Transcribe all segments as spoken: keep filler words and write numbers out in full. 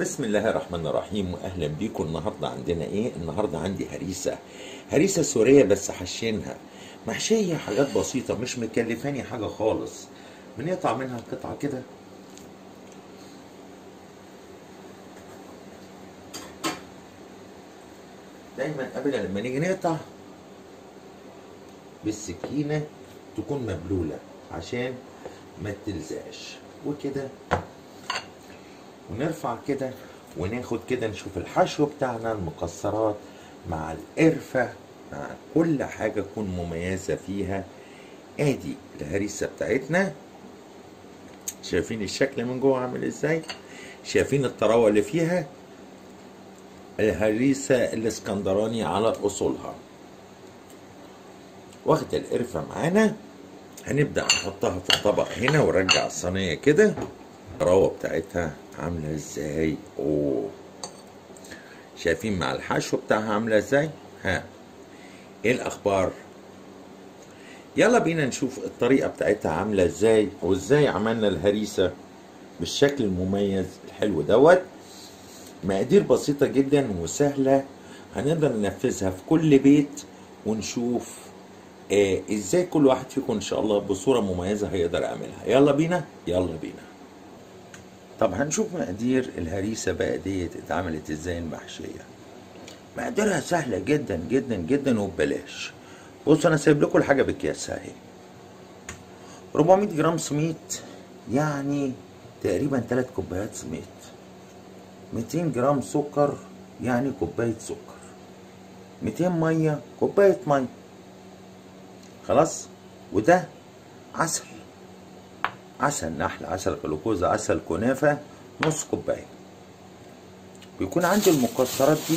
بسم الله الرحمن الرحيم، واهلا بيكم. النهارده عندنا ايه؟ النهارده عندي هريسه هريسه سوريه، بس حشينها محشيه حاجات بسيطه، مش مكلفاني حاجه خالص. بنقطع منها قطعه كده دايما قبل لما نيجي نقطع بالسكينه تكون مبلوله عشان ما تلزقش، وكده ونرفع كده وناخد كده نشوف الحشو بتاعنا، المكسرات مع القرفة مع كل حاجة تكون مميزة فيها. ادي الهريسة بتاعتنا، شايفين الشكل من جوه عامل ازاي، شايفين الطراوة اللي فيها، الهريسة الاسكندراني على اصولها. واخد القرفة معانا، هنبدأ نحطها في الطبق هنا ونرجع الصينية كده. الطراوة بتاعتها عاملة ازاي؟ اوه، شايفين مع الحشو بتاعها عاملة ازاي؟ ها، ايه الاخبار؟ يلا بينا نشوف الطريقة بتاعتها عاملة ازاي، وازاي عملنا الهريسة بالشكل المميز الحلو دوت. مقادير بسيطة جدا وسهلة، هنقدر ننفذها في كل بيت، ونشوف آه ازاي كل واحد فيكم ان شاء الله بصورة مميزة هيقدر يعملها. يلا بينا يلا بينا. طب هنشوف مقادير الهريسة بقى ديت اتعملت ازاي المحشية. مقاديرها سهلة جدا جدا جدا وببلاش. بصوا انا سايب لكم الحاجة بكياسها اهي. أربعمية جرام سميت، يعني تقريبا ثلاث كوبايات سميت. مئتين جرام سكر، يعني كوباية سكر. مئتين مية، كوباية مية. خلاص؟ وده عسل. عسل نحل، عسل جلوكوز، عسل كنافة، نص كوباية. بيكون عندي المكسرات دي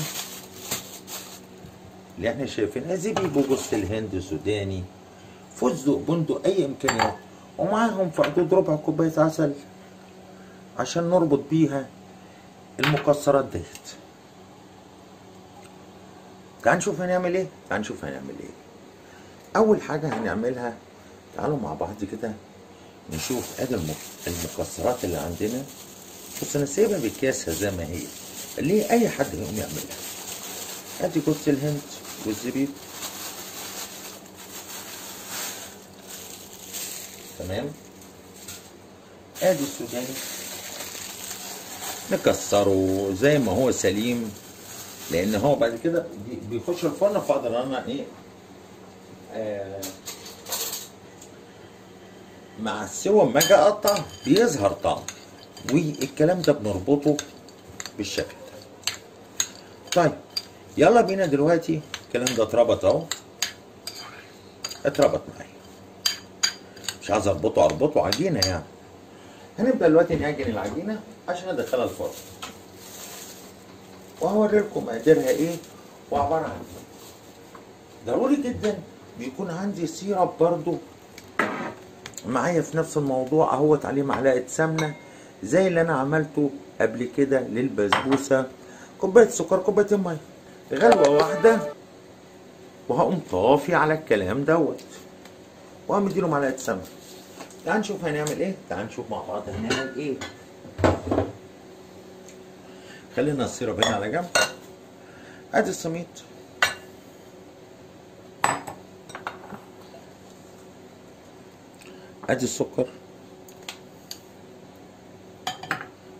اللي احنا شايفينها، زبيب، جوز الهند، سوداني، فستق، بندق، أي إمكانيات، ومعاهم في حدود ربع كوباية عسل عشان نربط بيها المكسرات ديت. تعال نشوف هنعمل إيه؟ تعال نشوف هنعمل إيه؟ أول حاجة هنعملها، تعالوا مع بعض كده نشوف. ادي المكسرات اللي عندنا، بس انا سايبها بكياسها زي ما هي، ليه اي حد يقوم يعملها. ادي جوز الهند والزبيب، تمام. ادي السوداني نكسره زي ما هو سليم، لان هو بعد كده بيخش الفرن، فاقدر انا ايه آه مع السوى لما اجي اقطع بيظهر طعم، والكلام ده بنربطه بالشكل ده. طيب يلا بينا دلوقتي، الكلام ده اتربط اهو، اتربط معايا، مش عايز اربطه اربطه عجينه يعني. هنبدا دلوقتي نعجن العجينه عشان ادخلها الفرن، وهوريلكم مقاديرها ايه وعباره عن ايه. ضروري جدا بيكون عندي سيرب برضو معايا في نفس الموضوع اهوت، عليه معلقه سمنه زي اللي انا عملته قبل كده للبسبوسه. كوبايه سكر، كوبايه ميه، غلوه واحده، وهقوم طافي على الكلام دوت، وهقوم مديله معلقه سمنه. تعال نشوف هنعمل ايه، تعال نشوف مع بعض هنعمل ايه. خلينا السيرب هنا على جنب. ادي السميد، ادي السكر،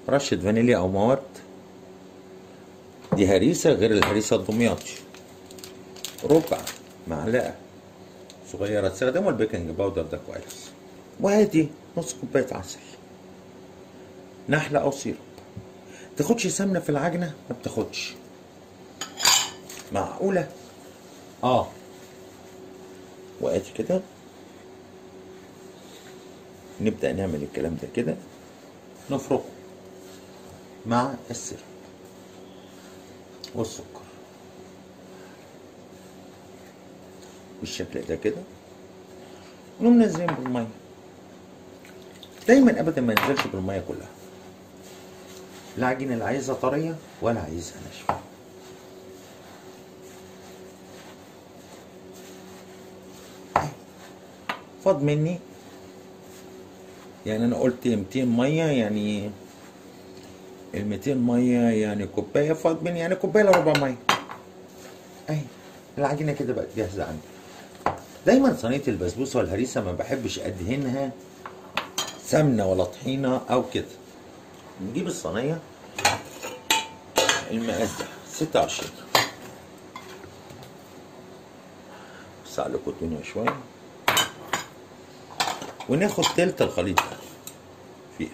رشة فانيليا او مواد. دي هريسة غير الهريسة الدمياطي. ربع معلقة صغيرة، استخدموا البيكنج باودر ده كويس. وادي نص كوباية عسل نحلة او سيرب. متاخدش سمنة في العجنة، ما بتاخدش. معقولة؟ اه. وادي كده نبدأ نعمل الكلام ده كده، نفركه مع السيرب والسكر بالشكل ده كده، ونقوم ننزلين بالمية. دايما ابدا ما ننزلش بالمية كلها، العجينة اللي عايزها طرية ولا عايزها ناشفة. فاض مني يعني، انا قلت مئتين ميه، يعني الميتين ميه يعني كوبايه فاضل يعني كوبايه الا ربع ميه. اهي العجينه كده بقت جاهزه عندي. دايما صينيه البسبوسه والهريسه ما بحبش ادهنها سمنه ولا طحينه او كده. نجيب الصينيه المقاس ده ستة وعشرين، بص عليكم الدنيا شويه، وناخد تلت الخليط ده فيها.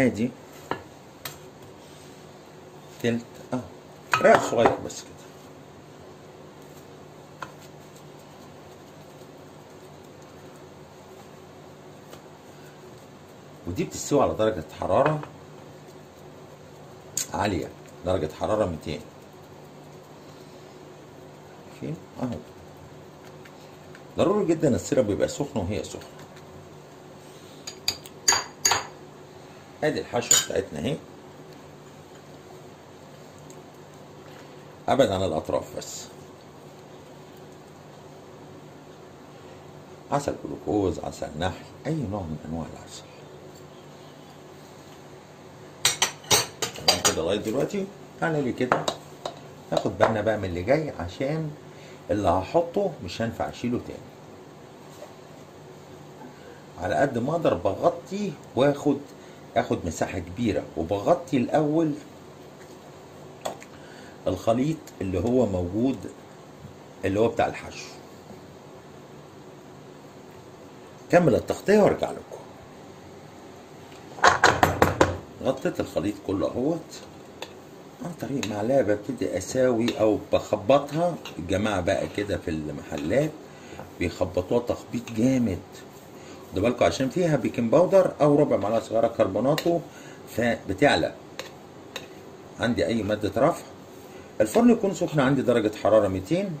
ادي تلت اه رق صغير بس كده. ودي بتستوي على درجة حرارة عالية، درجة حرارة مئتين اهو. ضروري جدا السيرب يبقى سخن وهي سخنة. ادي الحشوة بتاعتنا اهي، ابعد عن الاطراف بس. عسل جلوكوز، عسل نحل، اي نوع من انواع العسل. تمام كده لغايه دلوقتي. اعمل لي كده، ناخد بالنا بقى من اللي جاي عشان اللي هحطه مش هينفع اشيله تاني. على قد ما اقدر بغطي واخد اخد مساحه كبيره، وبغطي الاول الخليط اللي هو موجود اللي هو بتاع الحشو. كمل التغطيه وارجع لكم. غطيت الخليط كله اهوت عن طريق معلقه، ببتدي اساوي او بخبطها. الجماعه بقى كده في المحلات بيخبطوها تخبيط جامد، خدوا بالكم عشان فيها بيكنج باودر او ربع معلقه صغيره كربوناتو فبتعلى. عندي اي ماده رفع. الفرن يكون سخن عندي درجه حراره مئتين،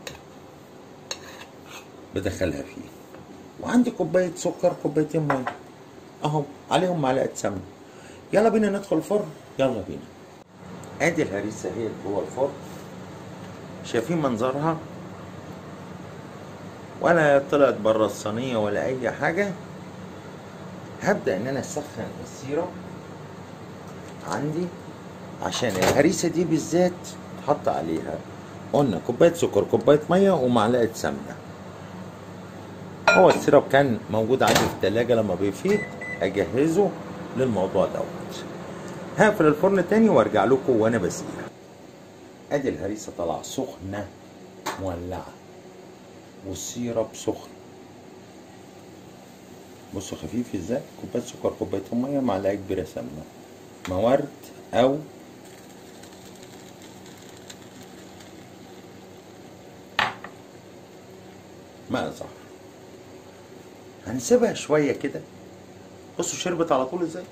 بدخلها فيه. وعندي كوبايه سكر، كوبايتين ميه اهو، عليهم معلقه سمنه. يلا بينا ندخل الفرن، يلا بينا. ادي الهريسه هي جوه الفرن، شايفين منظرها؟ ولا طلعت بره الصينيه ولا اي حاجه. هبدا ان انا اسخن السيره عندي عشان الهريسه دي بالذات تحط عليها. قلنا كوبايه سكر، كوبايه ميه، ومعلقه سمنه. هو السيرب كان موجود عندي في التلاجة، لما بيفيد اجهزه للموضوع دوت. هقفل الفرن تاني وارجع لكم وانا بسقيها. ادي الهريسه طالعه سخنه مولعه، والسيرب سخن. بصوا خفيف ازاي. كوبايه سكر، كوبايه ميه، معلقه كبيره سمنه، موارد او ماء زهر. هنسيبها شويه كده. بصوا شربت على طول ازاي.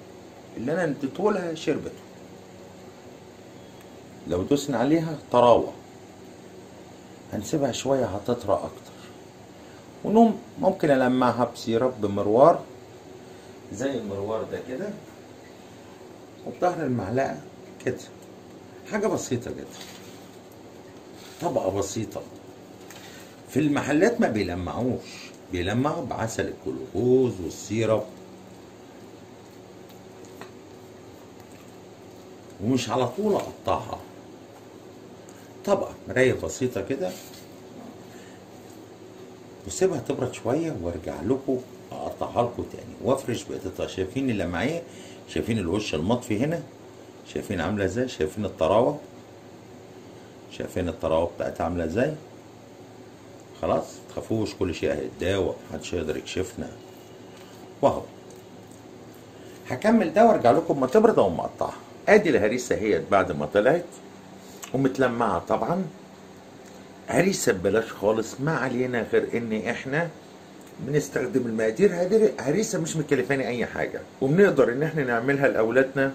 اللي انا اديته لها شربته، لو دوسنا عليها تراوه. هنسيبها شويه هتطرى اكتر. ونقوم ممكن ألمعها بسيرب بمروار زي المروار ده كده، وبظهر المعلقه كده، حاجه بسيطه جدا، طبقه بسيطه. في المحلات ما بيلمعوش، بيلمعوا بعسل الجلوكوز والسيرب، ومش على طول اقطعها. طبقه مرايه بسيطه كده، وسيبها تبرد شويه وارجع لكم اقطعها لكم تاني وافرش بقطتها. شايفين اللي معايا؟ شايفين الوش المطفي هنا؟ شايفين عامله ازاي؟ شايفين الطراوه؟ شايفين الطراوه بتاعتها عامله ازاي؟ خلاص متخافوش، كل شيء هيتداوى، محدش هيقدر يكشفنا. واهو هكمل ده وارجع لكم ما تبرد او مقطعها. ادي الهريسه هي بعد ما طلعت ومتلمعه. طبعا هريسه ببلاش خالص، ما علينا غير ان احنا بنستخدم المقادير. هريسه مش مكلفاني اي حاجه، وبنقدر ان احنا نعملها لاولادنا،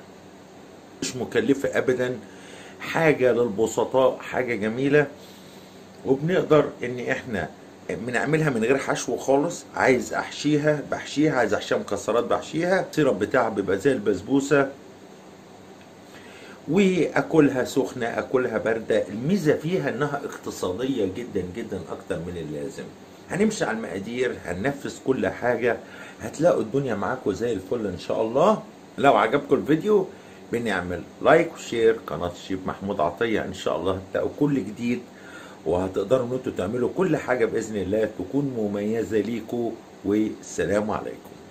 مش مكلفه ابدا، حاجه للبسطاء، حاجه جميله. وبنقدر ان احنا بنعملها من غير حشو خالص. عايز احشيها بحشيها، عايز احشيها مكسرات بحشيها. السيرب بتاعها بيبقى زي البسبوسه، واكلها سخنه اكلها بارده. الميزه فيها انها اقتصاديه جدا جدا اكتر من اللازم. هنمشي على المقادير، هننفذ كل حاجه، هتلاقوا الدنيا معاكم زي الفل ان شاء الله. لو عجبكم الفيديو بنعمل لايك وشير قناه الشيف محمود عطيه، ان شاء الله هتلاقوا كل جديد وهتقدروا ان انتوا تعملوا كل حاجه باذن الله تكون مميزه ليكوا. والسلام عليكم.